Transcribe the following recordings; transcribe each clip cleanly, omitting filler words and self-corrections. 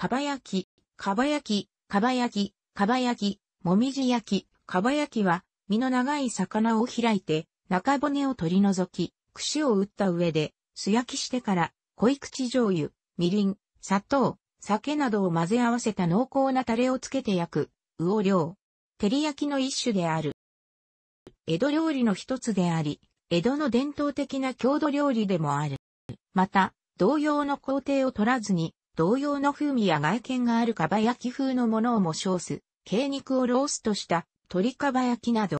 もみじ焼き、かば焼きは、身の長い魚を開いて、中骨を取り除き、串を打った上で、素焼きしてから、濃い口醤油、みりん、砂糖、酒などを混ぜ合わせた濃厚なタレをつけて焼く、魚料。照り焼きの一種である。江戸料理の一つであり、江戸の伝統的な郷土料理でもある。また、同様の工程を取らずに、同様の風味や外見があるかば焼き風のものをも称す。鶏肉をローストした鶏かば焼きなど。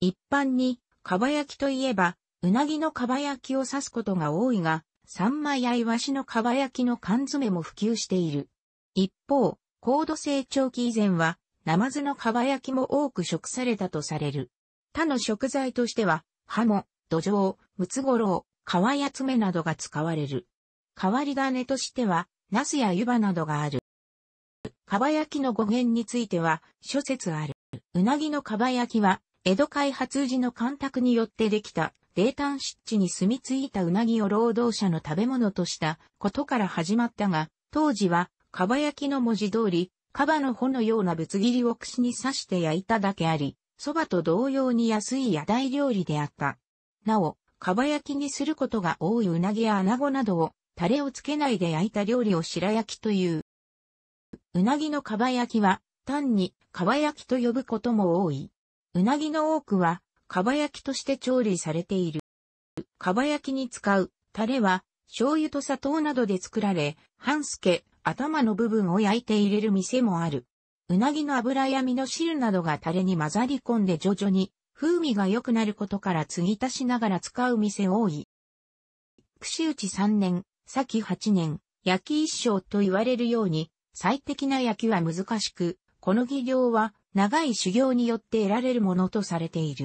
一般に、かば焼きといえば、うなぎのかば焼きを指すことが多いが、サンマやイワシのかば焼きの缶詰も普及している。一方、高度成長期以前は、ナマズのかば焼きも多く食されたとされる。他の食材としては、ハモ、ドジョウ、ムツゴロウ、カワヤツメなどが使われる。変わり種としては、ナスや湯葉などがある。かば焼きの語源については諸説ある。うなぎのかば焼きは、江戸開発時の干拓によってできた、冷淡湿地に住み着いたうなぎを労働者の食べ物としたことから始まったが、当時は、かば焼きの文字通り、かばの穂のようなぶつ切りを串に刺して焼いただけあり、そばと同様に安い屋台料理であった。なお、かば焼きにすることが多いうなぎやアナゴなどを、タレをつけないで焼いた料理を白焼きという。うなぎのかば焼きは、単に、かば焼きと呼ぶことも多い。うなぎの多くは、かば焼きとして調理されている。かば焼きに使う、タレは、醤油と砂糖などで作られ、半助、頭の部分を焼いて入れる店もある。うなぎの油や身の汁などがタレに混ざり込んで徐々に、風味が良くなることから継ぎ足しながら使う店多い。串打ち3年、裂き8年、焼き一生と言われるように、最適な焼きは難しく、この技量は長い修行によって得られるものとされている。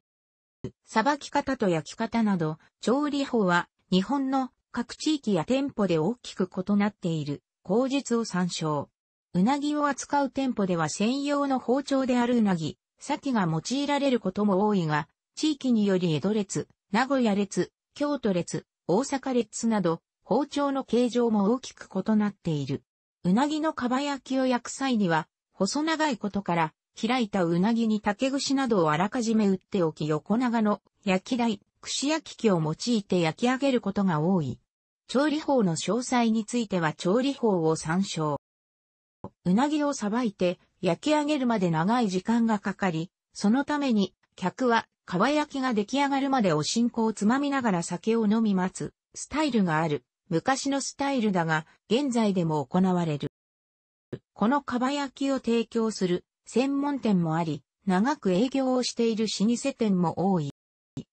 さばき方と焼き方など、調理法は日本の各地域や店舗で大きく異なっている口実を参照。うなぎを扱う店舗では専用の包丁であるうなぎ、先が用いられることも多いが、地域により江戸列、名古屋列、京都列、大阪列など、包丁の形状も大きく異なっている。うなぎのかば焼きを焼く際には、細長いことから、開いたうなぎに竹串などをあらかじめ打っておき横長の焼き台、串焼き器を用いて焼き上げることが多い。調理法の詳細については調理法を参照。うなぎをさばいて焼き上げるまで長い時間がかかり、そのために客はかば焼きが出来上がるまでおしんこをつまみながら酒を飲み待つスタイルがある。昔のスタイルだが、現在でも行われる。このかば焼きを提供する専門店もあり、長く営業をしている老舗店も多い。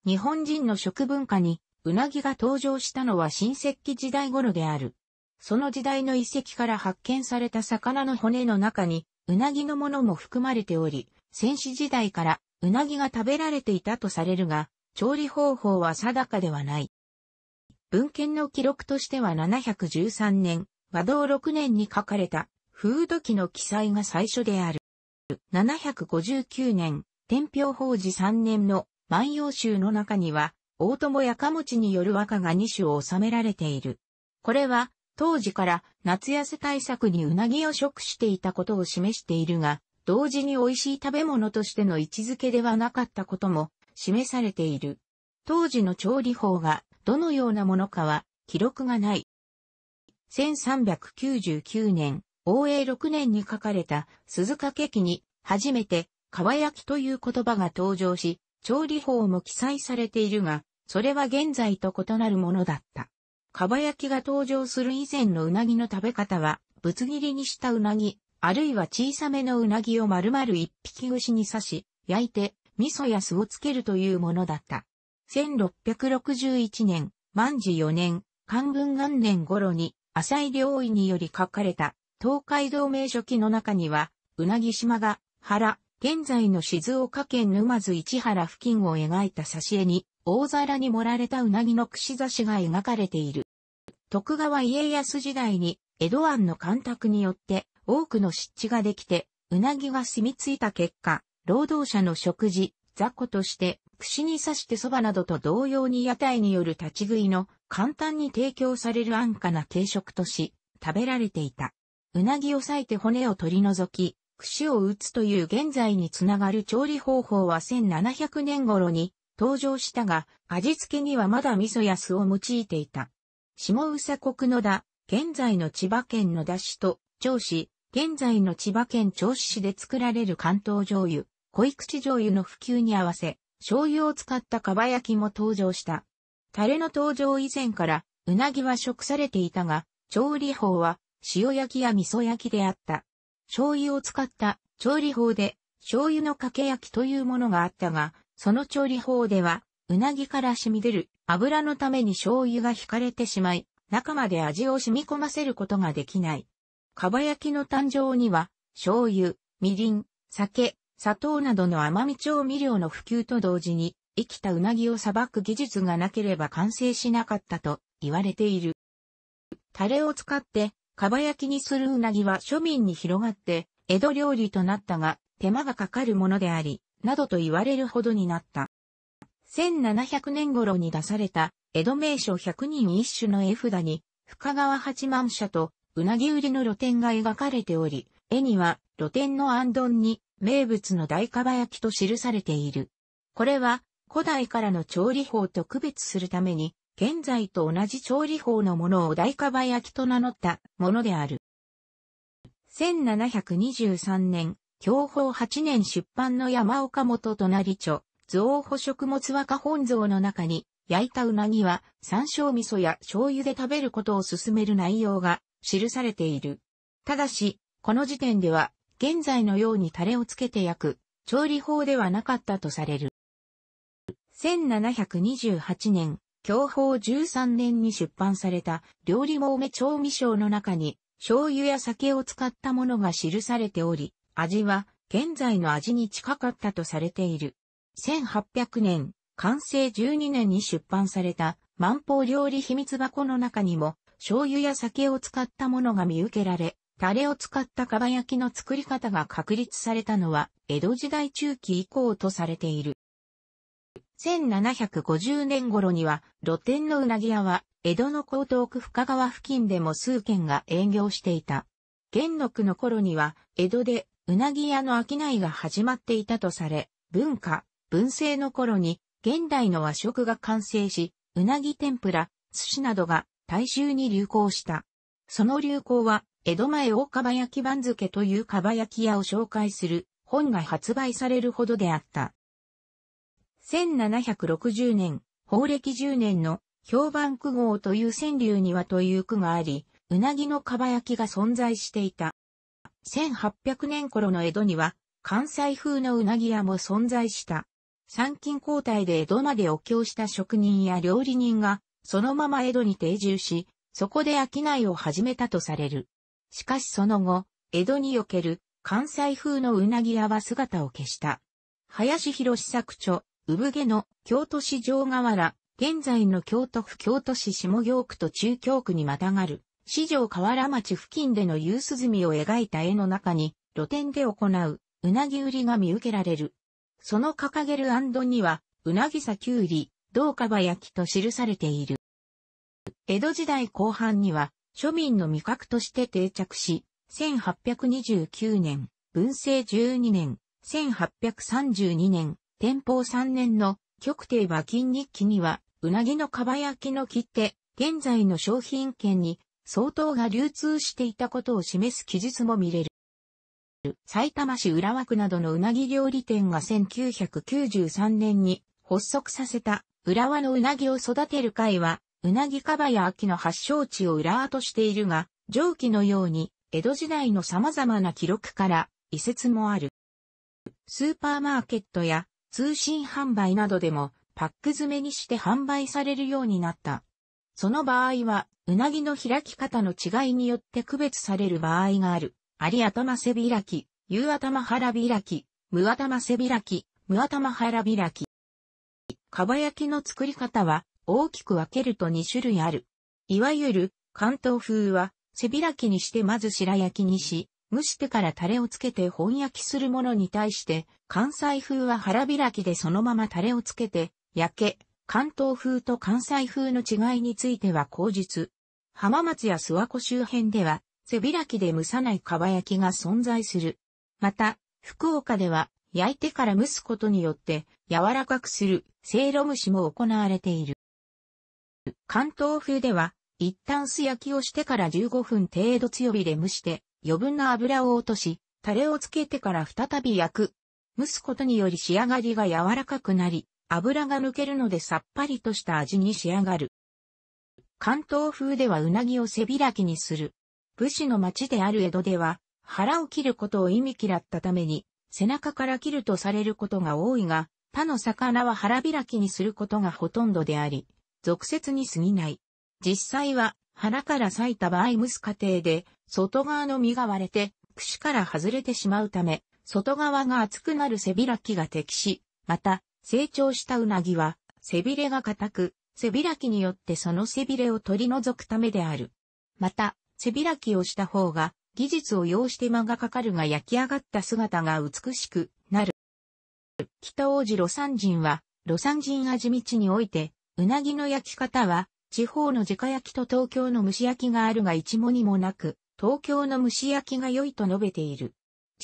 日本人の食文化に、うなぎが登場したのは新石器時代頃である。その時代の遺跡から発見された魚の骨の中に、うなぎのものも含まれており、先史時代からうなぎが食べられていたとされるが、調理方法は定かではない。文献の記録としては713年、和同6年に書かれた、風土記の記載が最初である。759年、天平法治3年の万葉集の中には、大友やかもちによる和歌が2首を収められている。これは、当時から夏痩せ対策にうなぎを食していたことを示しているが、同時に美味しい食べ物としての位置づけではなかったことも示されている。当時の調理法が、どのようなものかは記録がない。1399年、応永6年に書かれた鈴懸記に初めてかば焼きという言葉が登場し、調理法も記載されているが、それは現在と異なるものだった。かば焼きが登場する以前のうなぎの食べ方は、ぶつ切りにしたうなぎ、あるいは小さめのうなぎを丸々一匹串に刺し、焼いて味噌や酢をつけるというものだった。1661年、万治4年、寛文元年頃に、浅井亮維により書かれた、東海道名所記の中には、うなぎ島が、原、現在の静岡県沼津市原付近を描いた挿絵に、大皿に盛られたうなぎの串刺しが描かれている。徳川家康時代に、江戸湾の干拓によって、多くの湿地ができて、うなぎが住み着いた結果、労働者の食事、雑魚として、串に刺してそばなどと同様に屋台による立ち食いの簡単に提供される安価な軽食とし、食べられていた。うなぎを裂いて骨を取り除き、串を打つという現在につながる調理方法は1700年頃に登場したが、味付けにはまだ味噌や酢を用いていた。下総国野田、現在の千葉県野田市と銚子、現在の千葉県銚子市で作られる関東醤油、濃口醤油の普及に合わせ、醤油を使った蒲焼きも登場した。タレの登場以前から、うなぎは食されていたが、調理法は塩焼きや味噌焼きであった。醤油を使った調理法で醤油のかけ焼きというものがあったが、その調理法では、うなぎから染み出る油のために醤油が引かれてしまい、中まで味を染み込ませることができない。蒲焼きの誕生には、醤油、みりん、酒、砂糖などの甘味調味料の普及と同時に、生きたうなぎをさばく技術がなければ完成しなかったと言われている。タレを使って、蒲焼きにするうなぎは庶民に広がって、江戸料理となったが、手間がかかるものであり、などと言われるほどになった。1700年頃に出された、江戸名所100人一首の絵札に、深川八幡社と、うなぎ売りの露店が描かれており、絵には、露店のあんどんに、名物の大蒲焼きと記されている。これは、古代からの調理法と区別するために、現在と同じ調理法のものを大蒲焼きと名乗ったものである。1723年、享保8年出版の山岡元隣著、蔵保食物和歌本草の中に、焼いたうなぎは山椒味噌や醤油で食べることを勧める内容が記されている。ただし、この時点では、現在のようにタレをつけて焼く、調理法ではなかったとされる。1728年、享保13年に出版された料理もうめ調味賞の中に醤油や酒を使ったものが記されており、味は現在の味に近かったとされている。1800年、寛政12年に出版された万宝料理秘密箱の中にも醤油や酒を使ったものが見受けられ、タレを使った蒲焼きの作り方が確立されたのは江戸時代中期以降とされている。1750年頃には、露店のうなぎ屋は、江戸の江東区深川付近でも数軒が営業していた。元禄の頃には、江戸でうなぎ屋の商いが始まっていたとされ、文化、文政の頃に、現代の和食が完成し、うなぎ天ぷら、寿司などが大衆に流行した。その流行は、江戸前大蒲焼き番付という蒲焼き屋を紹介する本が発売されるほどであった。1760年、宝暦10年の評判句号という川柳にはという句があり、うなぎの蒲焼きが存在していた。1800年頃の江戸には、関西風のうなぎ屋も存在した。参勤交代で江戸までお経した職人や料理人が、そのまま江戸に定住し、そこで商いを始めたとされる。しかしその後、江戸における関西風のうなぎ屋は姿を消した。林弘作著。産毛の京都市城河原、現在の京都府京都市下京区と中京区にまたがる、市城河原町付近での夕涼みを描いた絵の中に、露店で行う、うなぎ売りが見受けられる。その掲げる行灯には、うなぎ裂き売り、銅蒲焼きと記されている。江戸時代後半には、庶民の味覚として定着し、1829年、文政12年、1832年、天保3年の曲亭馬琴日記には、うなぎの蒲焼きの切手、現在の商品券に相当が流通していたことを示す記述も見れる。埼玉市浦和区などのうなぎ料理店が1993年に発足させた浦和のうなぎを育てる会は、うなぎ蒲焼きの発祥地を浦和としているが、上記のように江戸時代の様々な記録から移説もある。スーパーマーケットや、通信販売などでもパック詰めにして販売されるようになった。その場合は、うなぎの開き方の違いによって区別される場合がある。あり頭背開き、有頭腹開き、無頭背開き、無頭腹開き。蒲焼きの作り方は大きく分けると2種類ある。いわゆる関東風は背開きにしてまず白焼きにし、蒸してからタレをつけて本焼きするものに対して、関西風は腹開きでそのままタレをつけて、焼け、関東風と関西風の違いについては後述。浜松や諏訪湖周辺では、背開きで蒸さないかば焼きが存在する。また、福岡では焼いてから蒸すことによって柔らかくするせいろ蒸しも行われている。関東風では一旦素焼きをしてから15分程度強火で蒸して余分な油を落とし、タレをつけてから再び焼く。蒸すことにより仕上がりが柔らかくなり、油が抜けるのでさっぱりとした味に仕上がる。関東風ではうなぎを背開きにする。武士の町である江戸では、腹を切ることを忌み嫌ったために、背中から切るとされることが多いが、他の魚は腹開きにすることがほとんどであり、俗説に過ぎない。実際は、腹から裂いた場合蒸す過程で、外側の身が割れて、串から外れてしまうため、外側が厚くなる背開きが適し、また、成長したうなぎは、背びれが硬く、背開きによってその背びれを取り除くためである。また、背開きをした方が、技術を要して手間がかかるが焼き上がった姿が美しくなる。北大路魯山人は、魯山人味道において、うなぎの焼き方は、地方の直焼きと東京の蒸し焼きがあるが一も二もなく、東京の蒸し焼きが良いと述べている。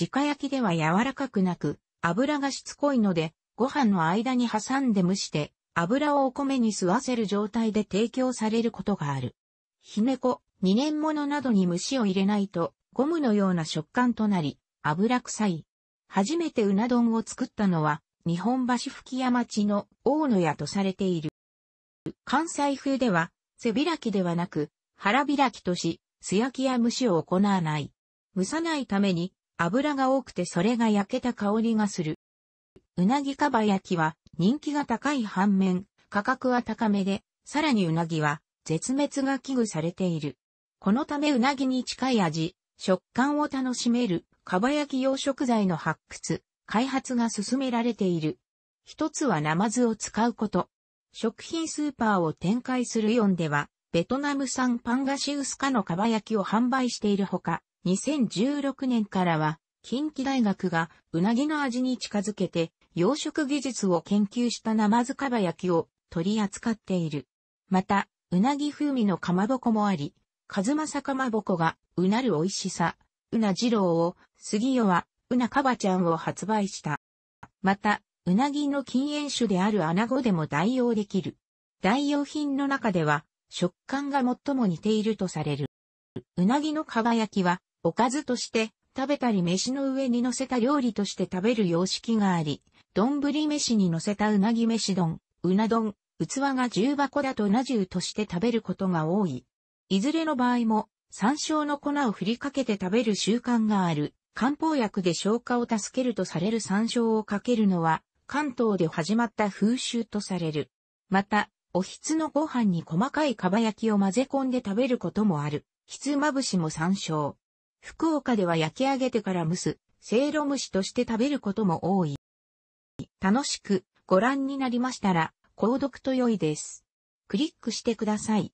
直焼きでは柔らかくなく、油がしつこいので、ご飯の間に挟んで蒸して、油をお米に吸わせる状態で提供されることがある。ひねこ、2年物などに蒸しを入れないと、ゴムのような食感となり、油臭い。初めてうな丼を作ったのは、日本橋吹屋町の大野屋とされている。関西風では、背開きではなく、腹開きとし、素焼きや蒸しを行わない。蒸さないために、油が多くてそれが焼けた香りがする。うなぎかば焼きは、人気が高い反面、価格は高めで、さらにうなぎは、絶滅が危惧されている。このためうなぎに近い味、食感を楽しめる、かば焼き用食材の発掘、開発が進められている。一つはナマズを使うこと。食品スーパーを展開するイオンでは、ベトナム産パンガシウス科のかば焼きを販売しているほか、2016年からは、近畿大学がうなぎの味に近づけて、養殖技術を研究したナマズかば焼きを取り扱っている。また、うなぎ風味のかまぼこもあり、かずまさかまぼこがうなる美味しさ、うなじろうを、杉代はうなかばちゃんを発売した。また、うなぎの禁煙種であるアナゴでも代用できる。代用品の中では、食感が最も似ているとされる。うなぎのかば焼きは、おかずとして食べたり飯の上に乗せた料理として食べる様式があり、丼飯に乗せたうなぎ飯丼、うな丼、器が重箱だとうな重として食べることが多い。いずれの場合も、山椒の粉を振りかけて食べる習慣がある。漢方薬で消化を助けるとされる山椒をかけるのは、関東で始まった風習とされる。また、おひつのご飯に細かいかば焼きを混ぜ込んで食べることもある。ひつまぶしも山椒。福岡では焼き上げてから蒸す、せいろ蒸しとして食べることも多い。楽しくご覧になりましたら、購読と良いです。クリックしてください。